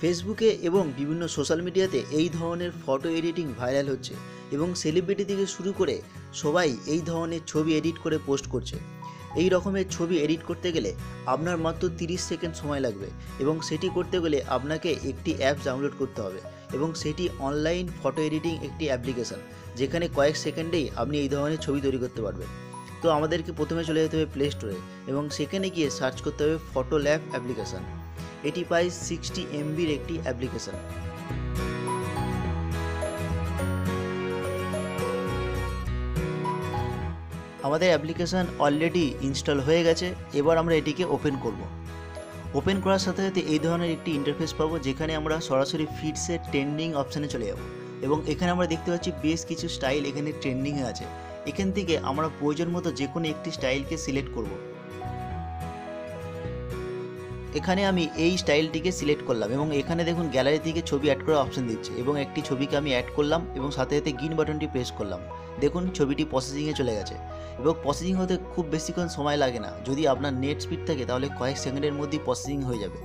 फेसबुके एवं विभिन्न सोशल मीडियाते एई धरनेर फटो एडिटिंग भाइरल होच्छे एवं सेलिब्रिटी थेके शुरू करे सबाई एई धरनेर छवि एडिट करे पोस्ट करछे। एई रकमेर छवि एडिट करते गेले आपनार मात्र 30 सेकेंड समय लागबे एवं सेटी करते गेले आपनाके एकटी अ্যাপ डाउनलोड करते होबे एवं सेटी अनलाइन फटो एडिटिंग एकटी অ্যাপ্লিকেশন जेखाने कयेक सेकेंडेई आपनि एई धरनेर छवि तैरि करते पारबेन। तो आमादेरके प्रथमे चले जेते होबे प्ले स्टोरे एवं सेखाने गिये सार्च करते होबे फटो लैब অ্যাপ্লিকেশন। एटी पाई 60 MB एक एप्लीकेशन। हमारे एप्लीकेशन अलरेडी इन्स्टल हो गए। एबार आमरा एटीके ओपेन करब। ओपेन करार साथे साथे एई धरनेर एक इंटरफेस पाबो जेखाने आमरा सरासरि फिड्से ट्रेंडिंग अपशने चले जाब एबं एखाने आमरा देखते पाच्छि बेश किछु स्टाइल एखाने ट्रेंडिंगे आछे। एखान थेके आमरा प्रयोजन मतो जेकोनो एकटी स्टाइलके सिलेक्ट करब। एखाने आमी एई स्टाइलटिके सिलेक्ट करलाम एबं एखाने देखुन ग्यालारि थेके छवि एड करार अपशन दिच्छे एबं एकटी छबिके आमी एड करलाम एबं साथे साथे ग्रीन बाटनटी प्रेस करलाम। देखुन छबिटी प्रसेसिंगे चले गेछे एबं प्रसेसिंग होते खूब बेशिक्षण समय लागे ना, जोदि आपनार नेट स्पिड थाके ताहले कयेक सेकेंडेर मध्ये प्रसेसिंग हये जाबे।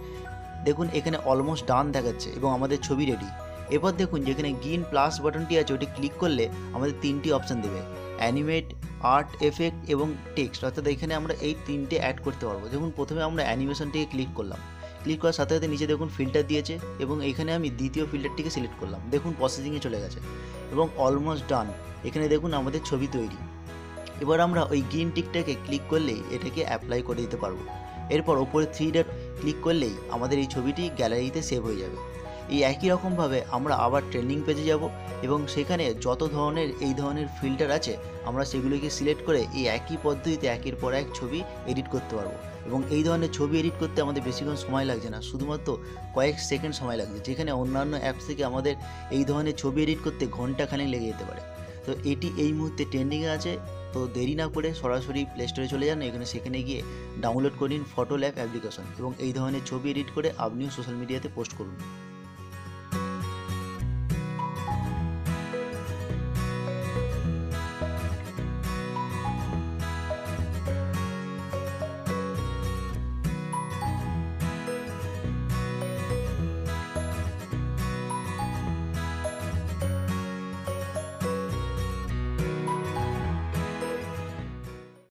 देखुन एखाने अलमोस्ट डान देखाচ্ছে এবং আমাদের ছবি রেডি। এরপর দেখুন যেখানে গ্রিন প্লাস বাটনটি আছে ওটি ক্লিক করলে আমাদের তিনটি অপশন দেবে, অ্যানিমেট, আর্ট এফেক্ট এবং টেক্সট। অর্থাৎ এখানে আমরা এই তিনটে অ্যাড করতে পারবো। দেখুন প্রথমে আমরা অ্যানিমেশনটিকে ক্লিক করলাম। ক্লিক করার সাথে সাথে নিচে দেখুন ফিল্টার দিয়েছে এবং এখানে আমি দ্বিতীয় ফিল্টারটিকে সিলেক্ট করলাম। দেখুন প্রসেসিংয়ে চলে গেছে এবং অলমোস্ট ডান। এখানে দেখুন আমাদের ছবি তৈরি। এবার আমরা ওই গ্রিন টিকটাকে ক্লিক করলেই এটাকে অ্যাপ্লাই করে দিতে পারবো। এরপর ওপরে 3 ডট ক্লিক করলেই আমাদের এই ছবিটি গ্যালারিতে সেভ হয়ে যাবে। এই একই রকম ভাবে আমরা আবার ট্রেন্ডিং পেজে যাব এবং সেখানে যত ধরনের এই ধরনের ফিল্টার আছে আমরা সেগুলোকে সিলেক্ট করে এই একই পদ্ধতিতে একের পর এক ছবি এডিট করতে পারবো। এবং এই ধরনের ছবি এডিট করতে আমাদের বেশিক্ষণ সময় লাগছে না, শুধুমাত্র কয়েক সেকেন্ড সময় লাগছে, যেখানে অন্যান্য অ্যাপস থেকে আমাদের এই ধরনের ছবি এডিট করতে ঘন্টাখানেক লেগে যেতে পারে। তো এটি এই মুহূর্তে ট্রেন্ডিংয়ে আছে। তো দেরি না করে সরাসরি প্লে স্টোরে চলে যান, এখানে সেখানে গিয়ে ডাউনলোড করে নিন ফটো ল্যাব অ্যাপ্লিকেশন এবং এই ধরনের ছবি এডিট করে আপনিও সোশ্যাল মিডিয়াতে পোস্ট করুন।